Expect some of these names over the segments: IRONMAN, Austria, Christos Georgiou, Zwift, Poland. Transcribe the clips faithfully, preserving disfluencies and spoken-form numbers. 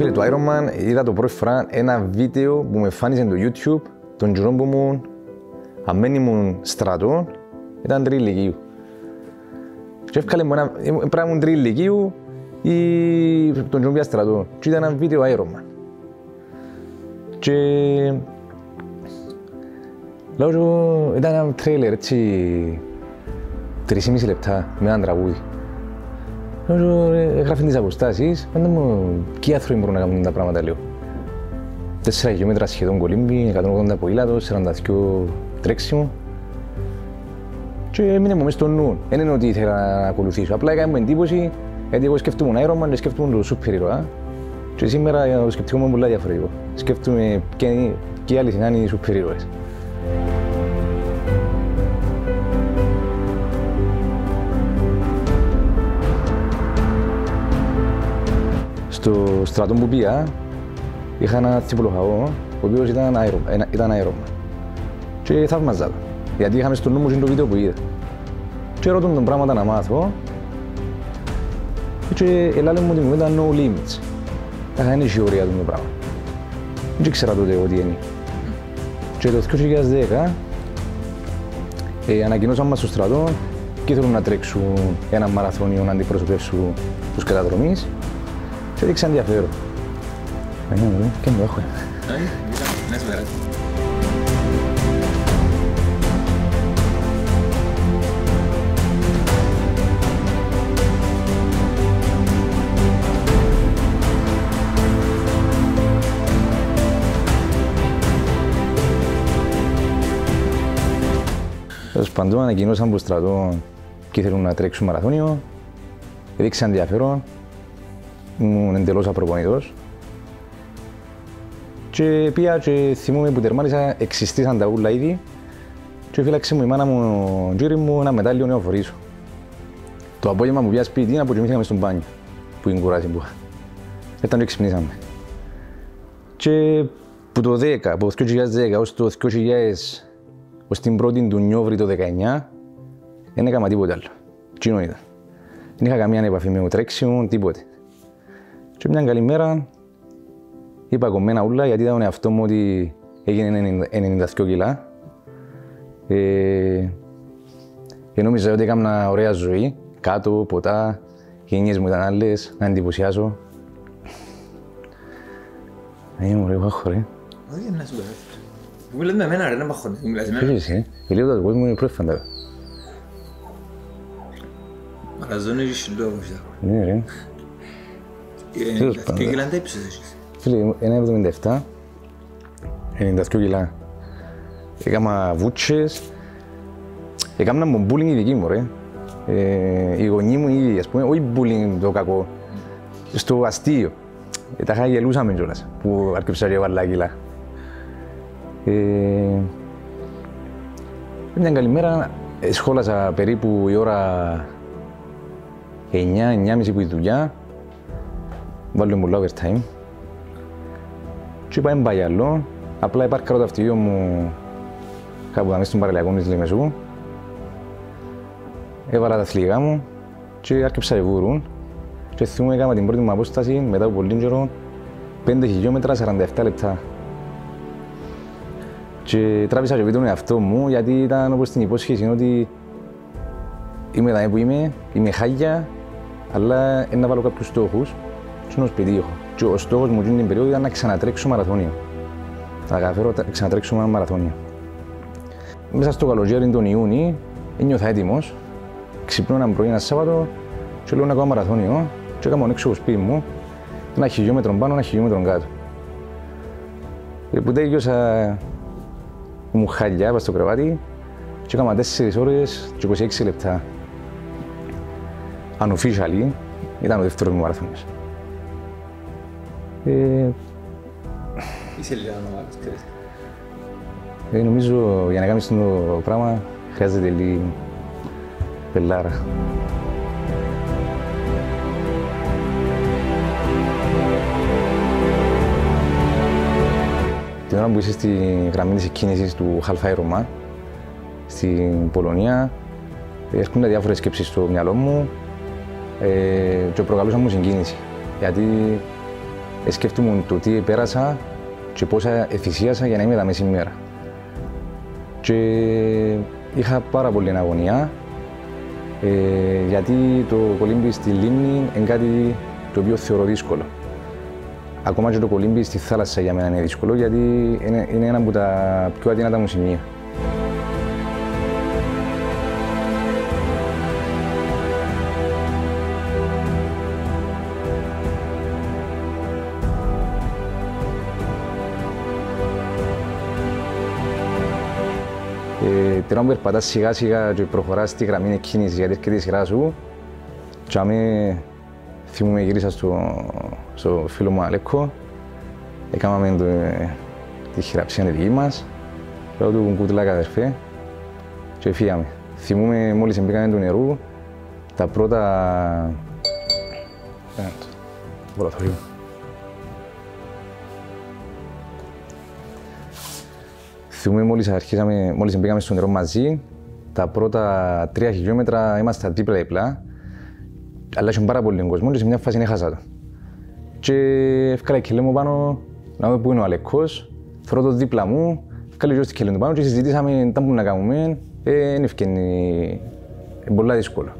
Φίλε του Ironman, είδα το πρώτη φορά ένα βίντεο που με φάνησε το YouTube τον γυρών που ήμουν, αμέν ήμουν στρατών, ήταν τριλικίου. Και έφκαλε μου ένα πράγμα τριλικίου ή τον γυρών πια στρατών και ήταν ένα βίντεο Ironman. Και λόγω ήταν ένα τρέιλερ έτσι τρεισήμισι λεπτά με έναν τραγούδι. Νομίζω έγραφε τις αποστάσεις, πάντα μου και οι άνθρωποι μπορούν να κάνουν τα πράγματα, λέω. τέσσερα χιλιόμετρα σχεδόν κολύμπι, εκατόν ογδόντα ποήλατος, σαράντα δύο τρέξιμο. Και έμεινε μου μέσα στο νου. Δεν είναι ότι ήθελα να ακολουθήσω, απλά έκανα μου εντύπωση, γιατί εγώ σκέφτομαι τον Ironman και σκέφτομαι τον σούπερ ήρωα. Και σήμερα το σκεπτικό μου είναι πολύ διαφορετικό. Σκέφτομαι και οι αληθινά είναι οι σούπερ ήρωες. Στο στρατό που πήγα, είχα έναν τσιπολοχαγό, ο οποίος ήταν Ironman. Και θαύμαζα τον, γιατί είχαμε στο νου μου το βίντεο που είδα. Και ρωτούν τον πράγματα να μάθω. Και ελάλε μου ότι μου ήταν no limits. Είχα είναι η όρια του το πράγμα. Δεν ξέρα τότε ότι είναι. Και το δύο χιλιάδες δέκα ε, ανακοινώσαμε στο στρατό και ήθελαν να τρέξουν ένα μαραθώνιο να αντιπροσωπεύσουν τους καταδρομείς. Και δείξα ενδιαφέρον. Μενιά μου, και μου έχω. Τέλος πάντων, ανακοινώσαν προς στρατό και ήθελαν να τρέξουν μαραθώνιο. Δείξα ενδιαφέρον. Ήμουν εντελώς απροπονητός και πήγα και θυμούμαι που τερμάρισα, εξιστήσαν τα ούλα ήδη και φύλαξε μου η μάνα μου, γύρι μου, ένα μετάλλιο νέο φορήσω. Το απόγευμα που πήγα σπίτι να αποκοιμήθηκαμε στον μπάνιο που την κουράση που είχα. Ήταν και ξυπνήσαμε. Και που το δύο χιλιάδες δέκα, από το δύο χιλιάδες δέκα ως το δύο χιλιάδες, ως την πρώτη του Νιόβρη το δεκαεννιά, δεν έκανα τίποτα άλλο. Κοινό ήταν. Δεν είχα καμία επαφή με το τρέξιμο, τίποτε. Και μια καλή μέρα είπα κομμένα ούλα, γιατί είδα τον εαυτό μου ότι έγινε ενενήντα δύο κιλά. Ε, και νόμιζα ότι έκανα ωραία ζωή, κάτω, ποτά, γενιές μου ήταν άλλες, να εντυπωσιάσω. Αγία μου ρε, βάχω ρε. Όχι, είναι να σου πέρατε. Μου μιλάτε με εμένα ρε, να βάχω ρε, μιλάτε με εμένα. Έχεις εσύ, η λίγο τα κομμένα μου είναι προφαντα. Μαραζόνι και συντόγω. Ναι ρε. Και κιλά έψες εσείς. Φίλοι, ένα εβδομήντα επτά, ενενήντα δύο κιλά. Έκανα βούτσες, έκανα μου μπούλινγκ η δική μου ρε. Οι γονείς μου ήδη, ας πούμε, όχι μπούλινγκ το κακό. Στο αστείο. Τα χαγελούσαμε κιόλας, που αρκεψα και βάλα κιλά. Μια καλή μέρα, σχόλασα περίπου η ώρα εννιά, εννιά και μισή που η δουλειά. Βάλω πολλά overtime και είπα έμπα για άλλο, απλά υπάρκα το ταυτιβείο μου κάπου μέσα στον παραλιακό της Λεμεσού. Έβαλα τα αθληγά μου και άρχιψα να βούρουν και θυμούμαι έκανα την πρώτη μου απόσταση μετά από πολύ καιρό πέντε χιλιόμετρα, σαράντα επτά λεπτά. Και τράβησα και τον εαυτό μου γιατί ήταν όπως την υπόσχεση ότι είμαι εδώ που είμαι, είμαι χάγια, αλλά να βάλω κάποιους στόχους. Και ο στόχος μου την περίοδο ήταν να ξανατρέξω μαραθώνιο. Να καταφέρω να ξανατρέξω ένα μαραθώνιο. Μέσα στο καλοκαίρι τον Ιούνι, ένιωθα έτοιμος. Ξυπνώ ένα πρωί ένα Σάββατο και λέω να κάνω μαραθώνιο. Και έκανα έξω από το σπίτι μου, ένα χιλιόμετρο πάνω, ένα χιλιόμετρο κάτω. Και που τέλειωσα, μου χαλιά, είπα στο κρεβάτι και έκανα τέσσερις ώρες και είκοσι έξι λεπτά. Unofficially, ήταν ο δεύτερος μου μαραθώνιος. Είσαι λίγο ανομάδας, ξέρεις. Νομίζω για να κάνεις το πράγμα χρειάζεται λίγο πελάρα. Την ώρα που είσαι στη γραμμή της εκκίνησης του Half Ironman στην Πολωνία, έρχονται διάφορες σκέψεις στο μυαλό μου και προκαλούσαν μου συγκίνηση. Γιατί Σκέφτομαι το τι πέρασα και πόσα εφησίασα για να είμαι εδώ μέσα σήμερα. Και είχα πάρα πολύ αγωνία, ε, γιατί το κολύμπι στη λίμνη είναι κάτι το οποίο θεωρώ δύσκολο. Ακόμα και το κολύμπι στη θάλασσα για μένα είναι δύσκολο, γιατί είναι, είναι ένα από τα πιο αδύνατα μου σημεία. Τώρα μου περπατάς σιγά σιγά και προχωράς στη γραμμή εκκίνηση, γιατί έρχεται η σειρά σου. Και αμέ, θυμούμαι, γύρισα στο, στο φίλο μου Αλέκο. Έκαναμε το, τη χειραψία τη δική μας. Λέω του κουτλάκα αδερφέ και φύγαμε. Θυμούμαι μόλις μπήκαμε του νερού, τα πρώτα... Βολαθωρίου. Θυμούμε μόλις αρχίσαμε, μόλις μπήκαμε στο νερό μαζί, τα πρώτα τρία χιλιόμετρα ήμασταν δίπλα-δίπλα, αλλά είχε πάρα πολύ κόσμο και σε μια φάση έχασα το. Και έφυγα και λέμε πάνω, να δω πού είναι ο Αλεκός, θέλω το δίπλα μου, έφυγα και στο του πάνω και συζητήσαμε τα που να κάνουμε, δεν έφυγε, πολύ δύσκολο.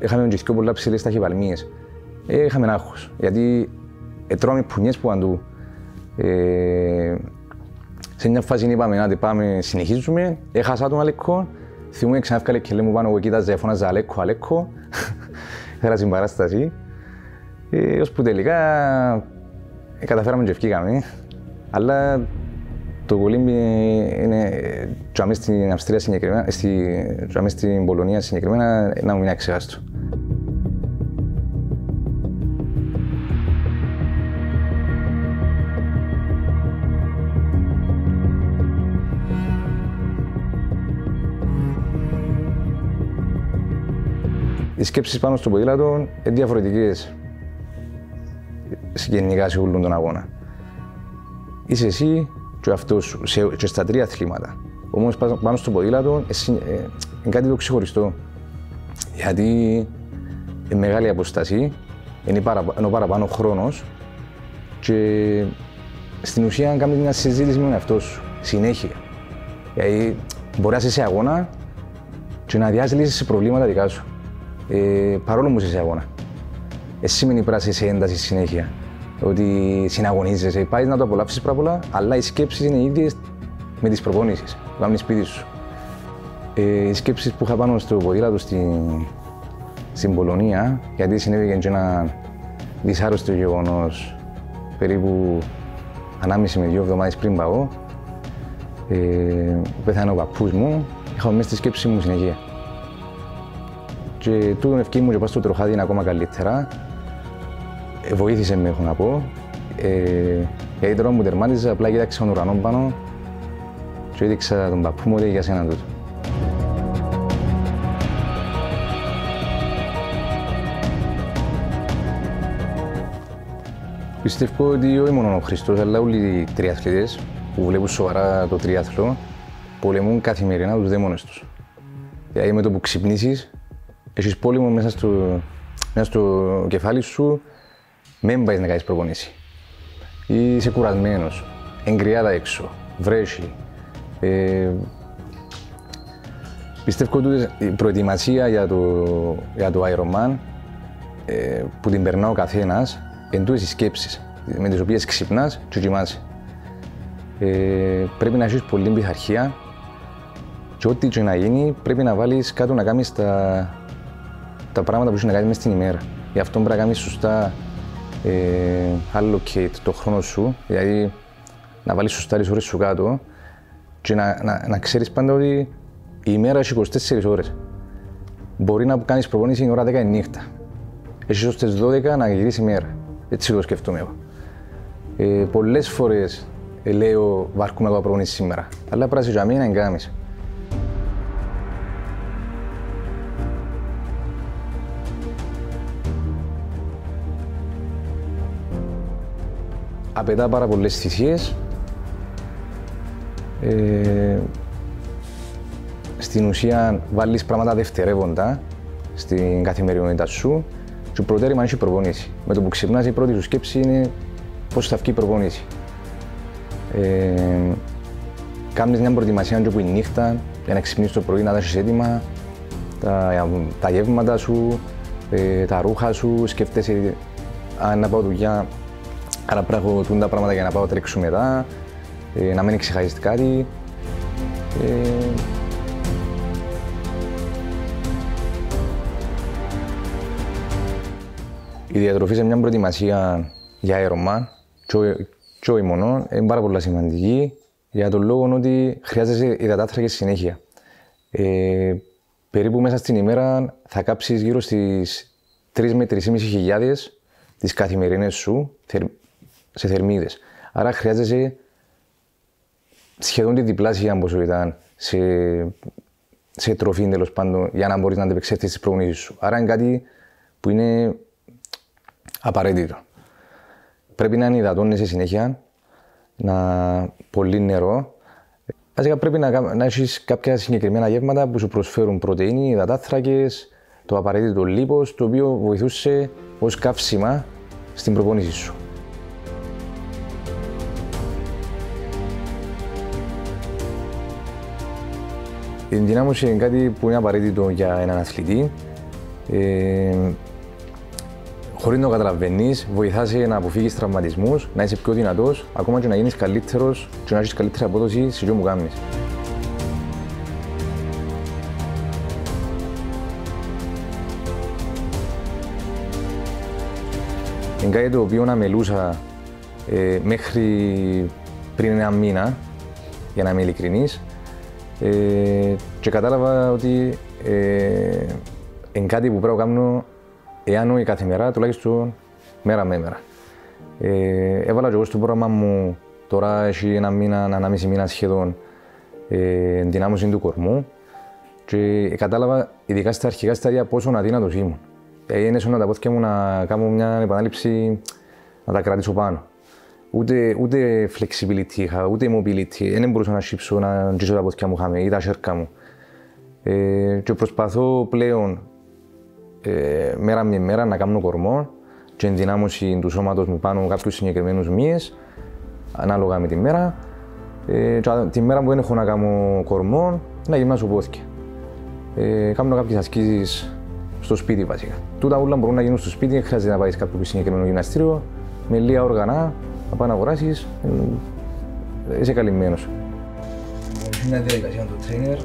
Είχαμε και πολλά ψηλές ταχυπαλμίες, είχαμε άγχος, γιατί τρώμε πουνιές που παντού. Σε μια φάση είπαμε, άντε πάμε, συνεχίζουμε. Έχασα τον Αλέκο. Θυμούμαι ξανά έφυγα και λέμε πάνω, εγώ κοίταζα, φώναζα Αλέκο, Αλέκο. Έχαρα συμπαράσταση. Ε, ως που τελικά ε, καταφέραμε και ευκήκαμε. Αλλά το κολύμπι είναι, τσουαμές στην Αυστρία συγκεκριμένα, τσουαμές στην Πολωνία συγκεκριμένα, να μου μην αξιάστο. Οι σκέψεις πάνω στο ποδήλατο είναι διαφορετικές γενικά σε όλον τον αγώνα. Είσαι εσύ και ο εαυτός σου, σε, και στα τρία αθλήματα. Όμως πάνω στο ποδήλατο είναι ε, κάτι το ξεχωριστό. Γιατί είναι μεγάλη αποστασία, είναι παραπάνω, παραπάνω χρόνος και στην ουσία κάνεις μια συζήτηση με τον εαυτό σου, συνέχεια. Γιατί μπορεί να είσαι σε αγώνα και να διάσεις λύσεις σε προβλήματα δικά σου. Ε, παρόλο που είσαι σε αγώνα. Εσύ σημαίνει πράσι σε ένταση συνέχεια. Ότι συναγωνίζεσαι, πάει να το απολαύσεις πάρα πολλά, αλλά οι σκέψεις είναι οι ίδιες με τις προπονήσεις που κάνεις σπίτι σου. Ε, οι σκέψεις που είχα πάνω στο ποδήλατο στην, στην Πολωνία, γιατί συνέβηκε και ένα δυσάρεστο γεγονός περίπου ανάμιση με δύο εβδομάδες πριν πάω, ε, πέθανε ο παππούς μου, είχα μέσα στη σκέψη μου συνεχεία. Και τούτον ευκεί μου και πάω στο τροχάδι είναι ακόμα καλύτερα. Ε, βοήθησε με, έχω να πω. Ε, γιατί τώρα μου τερμάτιζα, απλά κοίταξα τον ουρανό πάνω και έδειξα τον παππού μου ότι για σένα τούτο. Πιστεύω ότι όχι μόνο ο Χριστός, αλλά όλοι οι τριαθλητές που βλέπουν σοβαρά το τριάθλο πολεμούν καθημερινά τους δαίμονες τους. Δηλαδή με το που ξυπνήσεις, έχεις πόλεμο μέσα στο, μέσα στο κεφάλι σου, μην πάει να κάνεις προπονήσεις. Είσαι κουρασμένος, εγκριάδα έξω, βρέχει. Ε, πιστεύω ότι η προετοιμασία για το, για το Ironman ε, που την περνά ο καθένας, εν τούτες οι σκέψεις με τις οποίες ξυπνάς και κοιμάσαι. Ε, πρέπει να έχεις πολύ πειθαρχία και ό,τι και να γίνει πρέπει να βάλεις κάτω να κάνεις τα τα πράγματα που είσαι να κάνεις μέσα στην ημέρα. Γι' αυτό πρέπει να κάνεις σωστά ε, allocate το χρόνο σου, δηλαδή να βάλεις σωστά τις ώρες σου κάτω και να, να, να ξέρεις πάντα ότι η ημέρα έχει είκοσι τέσσερις ώρες. Μπορεί να κάνεις προπονήσεις η ώρα δέκα η νύχτα. Έχεις ως τις δώδεκα να γυρίσεις ημέρα. Έτσι το σκεφτόμαι εγώ. Ε, πολλές φορές ε, λέω βάρκουμε ακόμα προπονήσεις σήμερα, αλλά πρέπει για μένα να κάνεις. Απαιτά πάρα πολλές θυσίες. Ε, στην ουσία, βάλεις πράγματα δευτερεύοντα στην καθημερινότητα σου Και ο προτέρημα έχει προπονήσει. Με το που ξυπνάς, η πρώτη σου σκέψη είναι πώς θα βγει η προπονήση. Ε, Κάνεις μια προετοιμασία και όπου η νύχτα, για να ξυπνήσεις το πρωί, να τα έχεις έτοιμα, τα, τα γεύματα σου, ε, τα ρούχα σου, σκέφτεσαι αν να πάω δουλειά, άρα πραγματοποιούν τα πράγματα για να πάω τρέξω μετά, ε, να μην ξεχάσεις κάτι. Ε, Η διατροφή σε μια προετοιμασία για Ironman, και όχι μόνο, είναι πάρα πολύ σημαντική για τον λόγο ότι χρειάζεσαι υδατάνθρακες συνέχεια. Ε, περίπου μέσα στην ημέρα θα κάψεις γύρω στις τρεις με τρεις και μισή χιλιάδες τις καθημερινές σου σε θερμίδες. Άρα χρειάζεσαι σχεδόν τη διπλάσια ποσότητα σε, σε τροφή, τέλος πάντων, για να μπορείς να αντεπεξέλθεις τις προγνώσεις σου. Άρα είναι κάτι που είναι απαραίτητο. Πρέπει να ενυδατώνεσαι συνέχεια, να πολύ νερό. Βασικά πρέπει να, να έχεις κάποια συγκεκριμένα γεύματα που σου προσφέρουν πρωτεΐνη, υδατάνθρακες, το απαραίτητο λίπος, το οποίο βοηθούσε ως καύσιμα στην προπόνησή σου. Η ενδυνάμωση είναι κάτι που είναι απαραίτητο για έναν αθλητή. Ε, Χωρίς να το καταλαβαίνεις, βοηθάσαι να αποφύγεις τραυματισμούς, να είσαι πιο δυνατός, ακόμα και να γίνεις καλύτερος και να έχεις καλύτερη απόδοση σε αυτό που κάνεις. Είναι κάτι το οποίο αμελούσα ε, μέχρι πριν ένα μήνα, για να είμαι ειλικρινής, ε, και κατάλαβα ότι ε, είναι κάτι που πρέπει να κάνω εάν όχι κάθε μέρα, τουλάχιστον μέρα με μέρα. Ε, έβαλα και εγώ στο πρόγραμμα μου, τώρα έχει ένα μήνα, ένα μισή μήνα σχεδόν, ε, ενδυνάμωση του κορμού και κατάλαβα, ειδικά στα αρχικά στάδια, πόσο αδύνατος ήμουν. Ε, ένιωσα τα πόδια μου να κάνω μια επανάληψη, να τα κρατήσω πάνω. Ούτε, ούτε flexibility είχα, ούτε mobility, δεν μπορούσα να σιψω, να ντύσω τα πόδια μου χαμέ, ή τα σέρκα μου. Ε, και προσπαθώ πλέον Ε, μέρα με μέρα να κάνω κορμό και ενδυνάμωση του σώματος μου πάνω κάποιους συγκεκριμένους μύες, ανάλογα με τη μέρα. Ε, και τη μέρα που δεν έχω να κάνω κορμό, να γυμνάσω πόθηκια. Ε, κάνω κάποιες ασκήσεις στο σπίτι βασικά. Τούτα όλα μπορούν να γίνουν στο σπίτι, δεν χρειάζεται να πάει κάποιο συγκεκριμένο γυμναστήριο. Με λίγα όργανα, να πάει να αγοράσεις, ε, είσαι καλυμμένος. Είναι μια διαδικασία του trainer.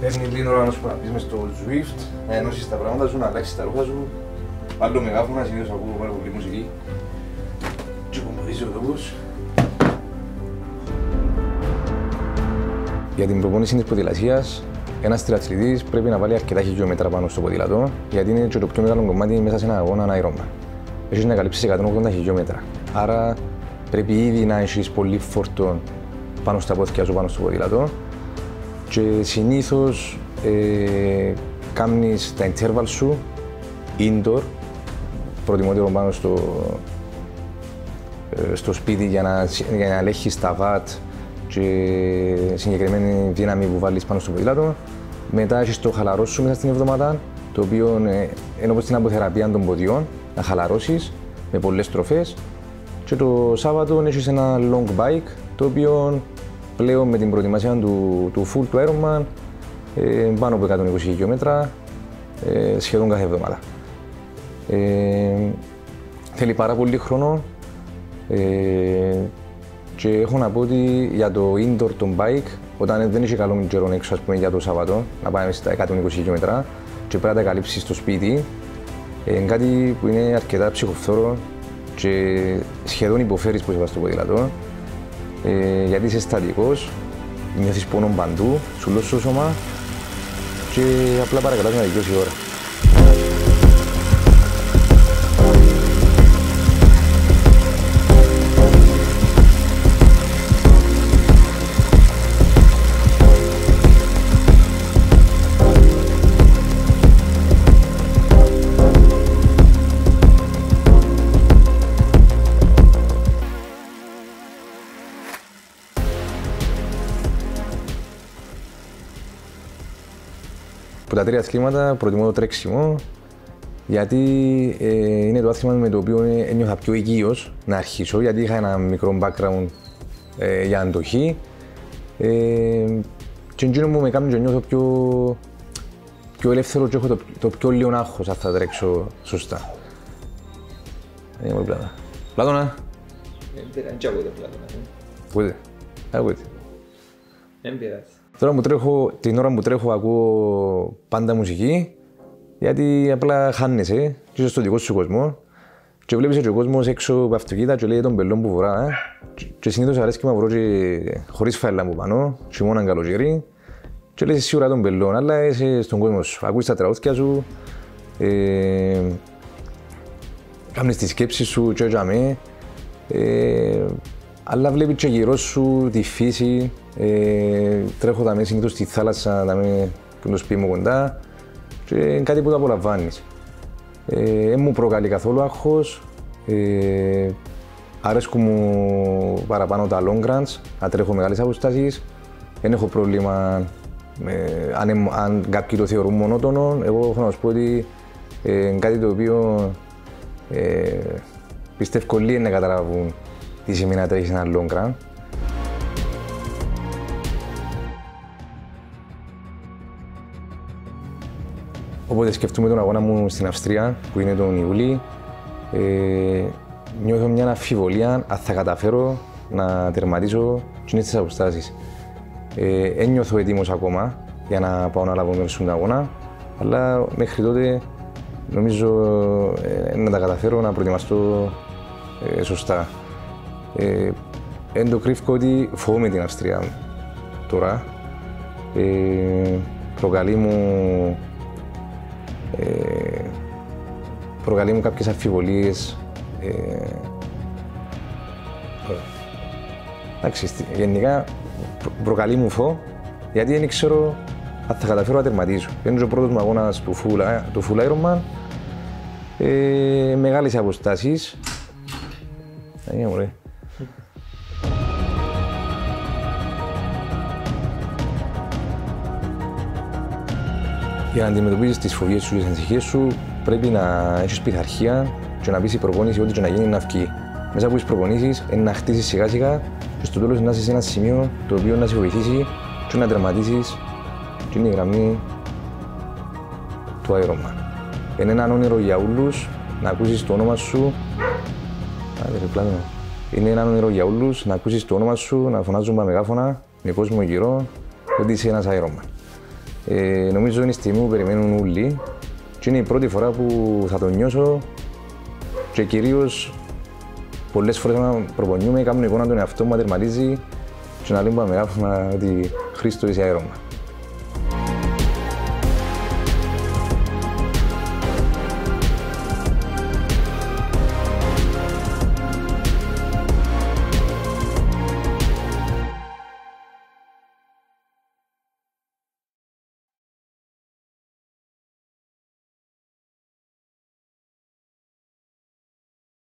Παίρνει λίγο ώρα να σου πεις μες στο Zwift, να ενώσεις τα πράγματα σου, να αλλάξεις τα ρούχα σου. Βάλω μεγάφωνα, συνήθως ακούω πάρα πολύ μουσική. Και κομποδίζει ο τόπος. Για την προπόνηση της ποδηλασίας, ένας τριαθλητής πρέπει να βάλει αρκετά χιλιόμετρα πάνω στο ποδηλατό, γιατί είναι και το πιο μεγάλο κομμάτι μέσα σε έναν αγώνα Ironman. Έχεις να καλύψεις εκατόν ογδόντα χιλιόμετρα. Άρα πρέπει ήδη να έχεις πολύ φορτό πάνω στα πόδια σου, πάνω στο ποδηλατό. Και συνήθως ε, κάνεις τα interval σου indoor, προτιμότερο πάνω στο, ε, στο σπίτι για να, για να ελέγχεις τα βατ και συγκεκριμένη δύναμη που βάλεις πάνω στο ποδήλατο. Μετά έχεις το χαλαρό σου μέσα στην εβδομάδα, το οποίο ε, είναι όπως την αποθεραπεία των ποδιών, να χαλαρώσεις με πολλές τροφές. Και το Σάββατο έχεις ένα long bike, το οποίο πλέον με την προετοιμασία του, του full του Ironman, ε, πάνω από εκατόν είκοσι χιλιόμετρα, ε, σχεδόν κάθε εβδομάδα. Ε, θέλει πάρα πολύ χρόνο ε, και έχω να πω ότι για το indoor των bike, όταν δεν είχε καλό καιρό έξω, ας πούμε, για το Σάββατο, να πάμε στα εκατόν είκοσι χιλιόμετρα και πρέπει να τα καλύψεις στο σπίτι, ε, είναι κάτι που είναι αρκετά ψυχοφθόρο και σχεδόν υποφέρεις που είσαι στο ποδήλατο. Ε, γιατί είσαι στατικός, νιώθεις πόνο παντού, σου λώσεις το σώμα και απλά παρακατάς να δικαιώσει η ώρα. Από τα τρία αθλήματα προτιμώ το τρέξιμο, γιατί ε, είναι το άθλημα με το οποίο ένιωθα πιο οικείος να αρχίσω, γιατί είχα ένα μικρό background ε, για αντοχή ε, και εκείνο μου με κάνει και νιώθω πιο, πιο ελεύθερο και έχω το, το πιο λίγο άγχος αν θα τρέξω σωστά. Δεν είναι πολύ πλάτα. Πλάτωνα! Δεν πειράζει, δεν Πλάτωνα. Ακούτε, ακούτε. Δεν πειράζει. Τώρα που τρέχω, την ώρα που τρέχω ακούω πάντα μουσική, γιατί απλά χάνεσαι και είσαι στον δικό σου κόσμο και βλέπεις και ο κόσμος έξω από αυτοκίνητα και λέει τον πελόν που φορά και, και συνήθως αρέσει και μαυρό και χωρίς φαελά που πάνω, χειμώναν καλοκαίρι και λες σίγουρα τον πελόν, αλλά είσαι στον κόσμο σου, ακούεις τα τραγούδια σου, ε, κάνεις τη σκέψη σου και έτσι αμέ, ε, αλλά βλέπεις και γύρω σου τη φύση, ε, τρέχω τα μέσα συνήθως στη θάλασσα, τα μέσα και το σπίτι μου κοντά και είναι κάτι που το απολαμβάνεις. Δεν ε, μου προκαλεί καθόλου άγχος, ε, αρέσκουν μου παραπάνω τα long runs, να τρέχω μεγάλες αποστάσεις, δεν έχω πρόβλημα ε, αν, αν κάποιοι το θεωρούν μονότονο, εγώ έχω να σου πω ότι ε, είναι κάτι το οποίο ε, πιστεύω λίγοι να καταλάβουν τι σημαίνει να τρέχεις ένα long run. Οπότε σκεφτούμε τον αγώνα μου στην Αυστρία, που είναι τον Ιούλη. Ε, νιώθω μια αμφιβολία αν θα καταφέρω να τερματίσω κοινές τις αποστάσεις. Δεν νιώθω έτοιμος ακόμα για να πάω να λάβω μέρος στον αγώνα, αλλά μέχρι τότε νομίζω ε, να τα καταφέρω να προετοιμαστώ ε, σωστά. Ε, εν το κρύφω ότι φοβούμαι την Αυστρία τώρα. Ε, προκαλεί μου Ε, προκαλεί μου κάποιες αμφιβολίες. Ε, εντάξει, γενικά προ, προκαλεί μου φόβο, γιατί δεν ξέρω αν θα καταφέρω να τερματίσω. Είναι ο πρώτος μου αγώνας του Full Ironman, ε, μεγάλες αποστάσεις. Είναι ωραία. Για να αντιμετωπίζεις τις φοβίες σου και τις ανησυχίες σου, πρέπει να έχεις πειθαρχία και να πεις η προπόνηση ό,τι και να γίνει να βγει. Μέσα από τις προπονήσεις, να χτίσεις σιγά σιγά και στο τέλος να είσαι σε ένα σημείο το οποίο να σε βοηθήσει και να τερματίσεις την γραμμή του Ironman. Είναι ένα όνειρο για όλους να ακούσεις το όνομα σου. Είναι ένα όνειρο για όλους να ακούσεις το όνομα σου, να φωνάζουν με μεγάφωνα, με κόσμο γύρω, ότι είσαι ένας Ironman. Ε, νομίζω είναι η στιγμή που περιμένουν όλοι και είναι η πρώτη φορά που θα το νιώσω και κυρίως πολλές φορές όταν προπονιούμαι, κάνουν εικόνα τον εαυτό μου να τερματίζει και να λέμε με γράφουμε ότι Χρήστο είσαι Ironman.